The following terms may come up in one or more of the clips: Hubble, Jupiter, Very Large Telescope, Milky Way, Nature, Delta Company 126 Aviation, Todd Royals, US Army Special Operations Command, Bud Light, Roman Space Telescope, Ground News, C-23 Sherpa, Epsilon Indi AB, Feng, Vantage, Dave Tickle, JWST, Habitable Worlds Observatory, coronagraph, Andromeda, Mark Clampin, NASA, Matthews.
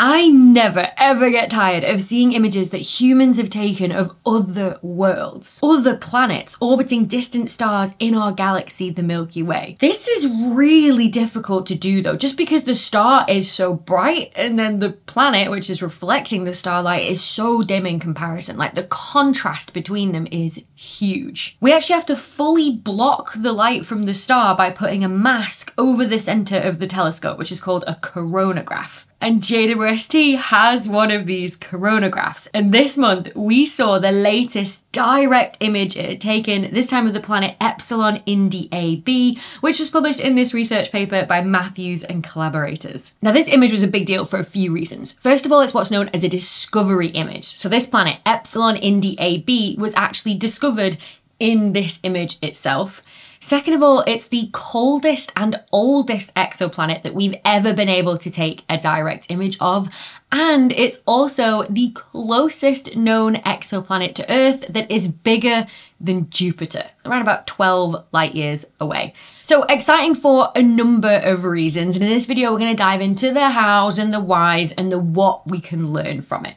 I never ever get tired of seeing images that humans have taken of other worlds, other planets orbiting distant stars in our galaxy, the Milky Way. This is really difficult to do though, just because the star is so bright and then the planet, which is reflecting the starlight, is so dim in comparison. Like the contrast between them is huge. We actually have to fully block the light from the star by putting a mask over the center of the telescope, which is called a coronagraph. And JWST has one of these coronagraphs. And this month we saw the latest direct image taken, this time of the planet Epsilon Indi AB, which was published in this research paper by Matthews and collaborators. Now this image was a big deal for a few reasons. First of all, it's what's known as a discovery image. So this planet Epsilon Indi AB was actually discovered in this image itself. Second of all, it's the coldest and oldest exoplanet that we've ever been able to take a direct image of. And it's also the closest known exoplanet to Earth that is bigger than Jupiter, around about 12 light years away. So exciting for a number of reasons. And in this video, we're going to dive into the hows and the whys and the what we can learn from it.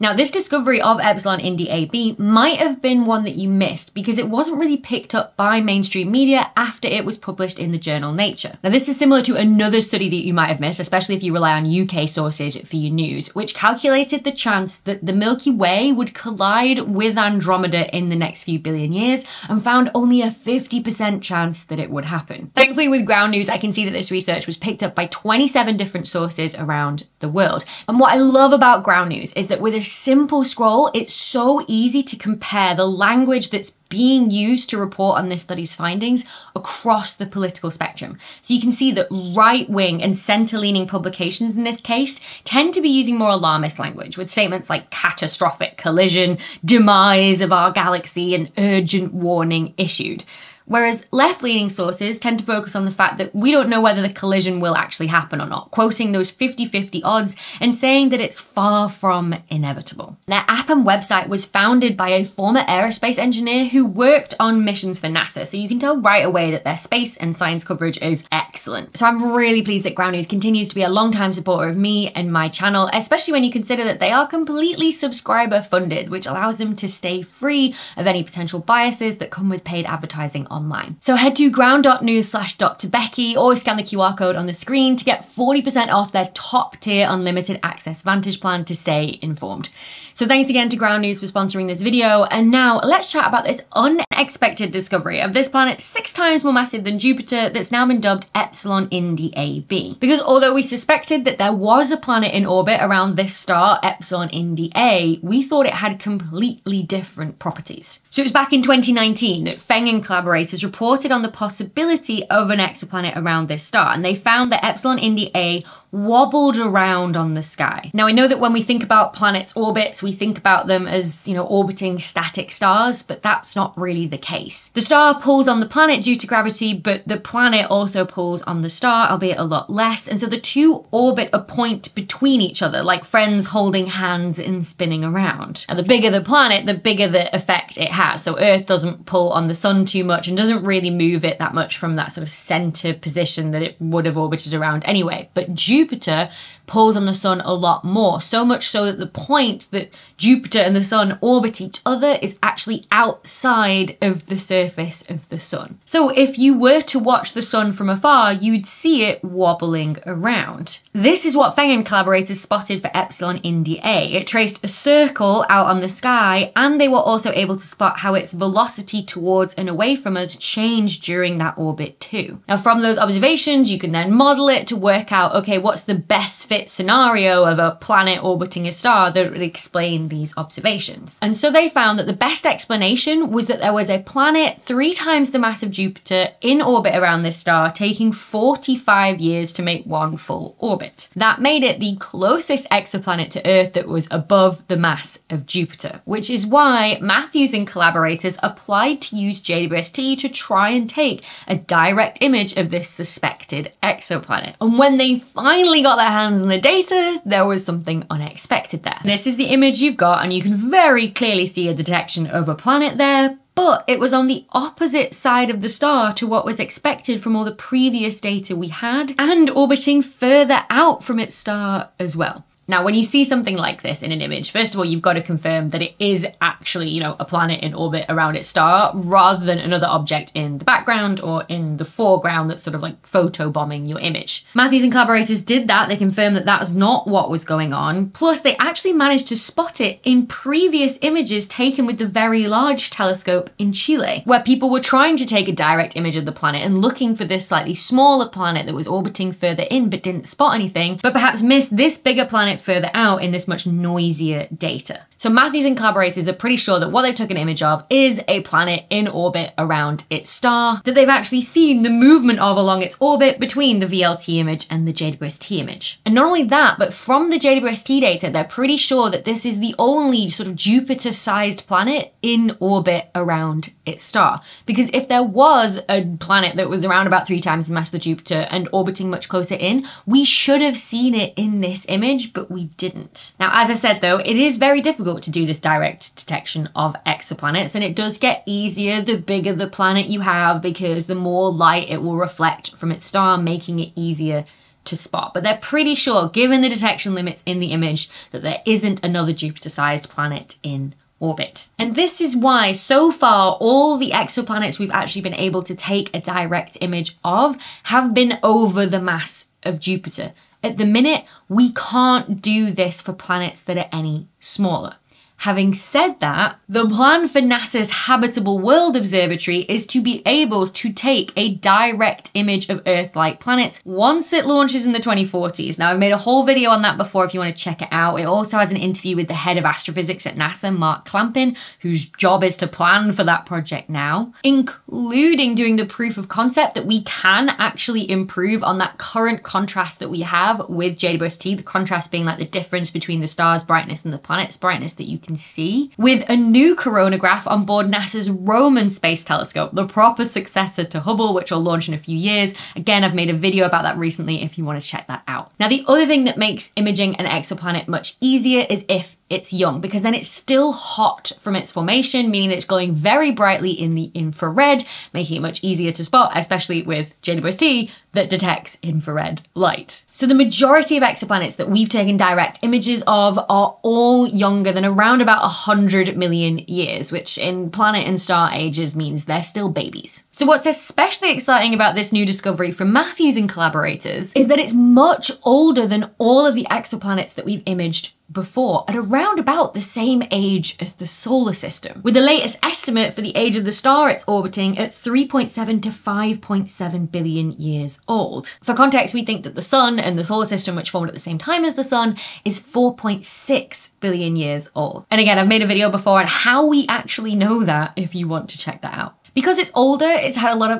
Now, this discovery of Epsilon Indi AB might have been one that you missed because it wasn't really picked up by mainstream media after it was published in the journal Nature. Now, this is similar to another study that you might have missed, especially if you rely on UK sources for your news, which calculated the chance that the Milky Way would collide with Andromeda in the next few billion years and found only a 50% chance that it would happen. Thankfully, with Ground News, I can see that this research was picked up by 27 different sources around the world. And what I love about Ground News is that with a simple scroll, it's so easy to compare the language that's being used to report on this study's findings across the political spectrum. So you can see that right-wing and centre-leaning publications in this case tend to be using more alarmist language with statements like catastrophic collision, demise of our galaxy, and urgent warning issued. Whereas left-leaning sources tend to focus on the fact that we don't know whether the collision will actually happen or not, quoting those 50-50 odds and saying that it's far from inevitable. Their app and website was founded by a former aerospace engineer who worked on missions for NASA, so you can tell right away that their space and science coverage is excellent. So I'm really pleased that Ground News continues to be a long-time supporter of me and my channel, especially when you consider that they are completely subscriber-funded, which allows them to stay free of any potential biases that come with paid advertising online. So head to ground.news/Dr. Becky or scan the QR code on the screen to get 40% off their top tier unlimited access Vantage plan to stay informed. So thanks again to Ground News for sponsoring this video. And now let's chat about this unexpected discovery of this planet 6 times more massive than Jupiter that's now been dubbed Epsilon Indi AB. Because although we suspected that there was a planet in orbit around this star, Epsilon Indi A, we thought it had completely different properties. So it was back in 2019 that Feng and collaborators reported on the possibility of an exoplanet around this star. And they found that Epsilon Indi A wobbled around on the sky. Now I know that when we think about planets' orbits, we think about them as, you know, orbiting static stars, but that's not really the case. The star pulls on the planet due to gravity, but the planet also pulls on the star, albeit a lot less. And so the two orbit a point between each other, like friends holding hands and spinning around. Now the bigger the planet, the bigger the effect it has. So Earth doesn't pull on the sun too much and doesn't really move it that much from that sort of center position that it would have orbited around anyway. But Jupiter pulls on the sun a lot more, so much so that the point that Jupiter and the sun orbit each other is actually outside of the surface of the sun. So if you were to watch the sun from afar, you'd see it wobbling around. This is what Feng and collaborators spotted for Epsilon Indi A. It traced a circle out on the sky, and they were also able to spot how its velocity towards and away from us changed during that orbit too. Now from those observations, you can then model it to work out, okay, what's the best fit scenario of a planet orbiting a star that would explain these observations. And so they found that the best explanation was that there was a planet 3 times the mass of Jupiter in orbit around this star, taking 45 years to make one full orbit. That made it the closest exoplanet to Earth that was above the mass of Jupiter, which is why Matthews and collaborators applied to use JWST to try and take a direct image of this suspected exoplanet. And when they finally got their hands on the data, there was something unexpected there. This is the image you've got, and you can very clearly see a detection of a planet there, but it was on the opposite side of the star to what was expected from all the previous data we had, and orbiting further out from its star as well. Now, when you see something like this in an image, first of all, you've got to confirm that it is actually, you know, a planet in orbit around its star rather than another object in the background or in the foreground that's sort of like photobombing your image. Matthews and collaborators did that. They confirmed that that's not what was going on. Plus, they actually managed to spot it in previous images taken with the Very Large Telescope in Chile, where people were trying to take a direct image of the planet and looking for this slightly smaller planet that was orbiting further in but didn't spot anything, but perhaps missed this bigger planet further out in this much noisier data. So Matthews and collaborators are pretty sure that what they took an image of is a planet in orbit around its star that they've actually seen the movement of along its orbit between the VLT image and the JWST image. And not only that, but from the JWST data, they're pretty sure that this is the only sort of Jupiter-sized planet in orbit around its star. Because if there was a planet that was around about 3 times the mass of the Jupiter and orbiting much closer in, we should have seen it in this image, but we didn't. Now, as I said, though, it is very difficult to do this direct detection of exoplanets, and it does get easier the bigger the planet you have because the more light it will reflect from its star, making it easier to spot. But they're pretty sure, given the detection limits in the image, that there isn't another Jupiter-sized planet in orbit. And this is why so far all the exoplanets we've actually been able to take a direct image of have been over the mass of Jupiter. At the minute, we can't do this for planets that are any smaller. Having said that, the plan for NASA's Habitable World Observatory is to be able to take a direct image of Earth-like planets once it launches in the 2040s. Now, I've made a whole video on that before if you want to check it out. It also has an interview with the head of astrophysics at NASA, Mark Clampin, whose job is to plan for that project now, including doing the proof of concept that we can actually improve on that current contrast that we have with JWST, the contrast being like the difference between the star's brightness and the planet's brightness that you can see, with a new coronagraph on board NASA's Roman Space Telescope, the proper successor to Hubble, which will launch in a few years. Again, I've made a video about that recently if you want to check that out. Now, the other thing that makes imaging an exoplanet much easier is if it's young, because then it's still hot from its formation, meaning that it's glowing very brightly in the infrared, making it much easier to spot, especially with JWST that detects infrared light. So the majority of exoplanets that we've taken direct images of are all younger than around about 100 million years, which in planet and star ages means they're still babies. So what's especially exciting about this new discovery from Matthews and collaborators is that it's much older than all of the exoplanets that we've imaged before, at around about the same age as the solar system, with the latest estimate for the age of the star it's orbiting at 3.7 to 5.7 billion years old. For context, we think that the sun and the solar system, which formed at the same time as the sun, is 4.6 billion years old. And again, I've made a video before on how we actually know that if you want to check that out. Because it's older, it's had a lot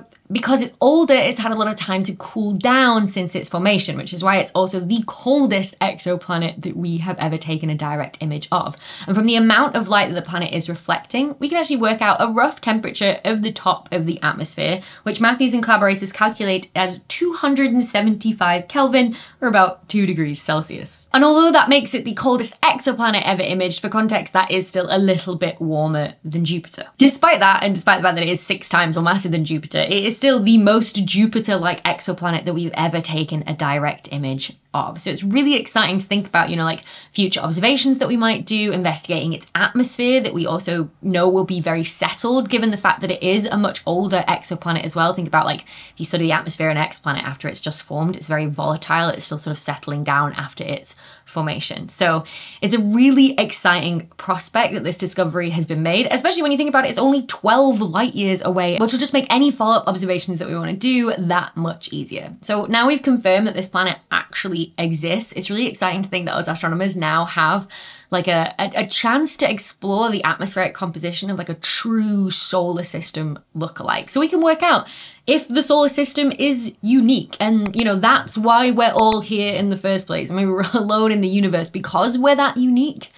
of time to cool down since its formation, which is why it's also the coldest exoplanet that we have ever taken a direct image of. And from the amount of light that the planet is reflecting, we can actually work out a rough temperature of the top of the atmosphere, which Matthews and collaborators calculate as 275 Kelvin, or about 2 degrees Celsius. And although that makes it the coldest exoplanet ever imaged, for context, that is still a little bit warmer than Jupiter. Despite that, and despite the fact that it is 6 times more massive than Jupiter, it is still the most Jupiter-like exoplanet that we've ever taken a direct image of. So it's really exciting to think about, you know, like future observations that we might do, investigating its atmosphere that we also know will be very settled given the fact that it is a much older exoplanet as well. Think about like if you study the atmosphere of an exoplanet after it's just formed, it's very volatile, it's still sort of settling down after its formation. So it's a really exciting prospect that this discovery has been made, especially when you think about it, it's only 12 light years away, which will just make any follow-up observations that we want to do that much easier. So now we've confirmed that this planet actually exists. It's really exciting to think that us astronomers now have like a chance to explore the atmospheric composition of like a true solar system lookalike. So we can work out if the solar system is unique and, you know, that's why we're all here in the first place. I mean, we're alone in the universe because we're that unique,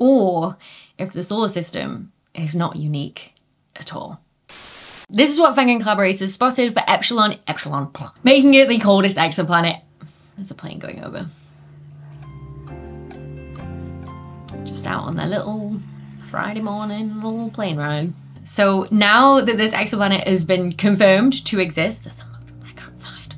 or if the solar system is not unique at all. This is what Feng and collaborators spotted for Epsilon, making it the coldest exoplanet. There's a plane going over. Just out on their little Friday morning little plane ride. So now that this exoplanet has been confirmed to exist, there's someone back outside.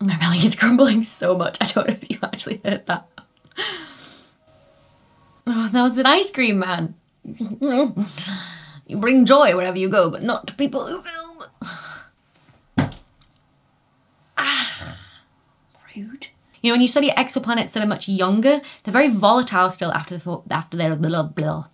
My belly is grumbling so much. I don't know if you actually heard that. Oh, that was an ice cream man. You bring joy wherever you go, but not to people who film. Rude. You know, when you study exoplanets that are much younger, they're very volatile still after they're a little blah.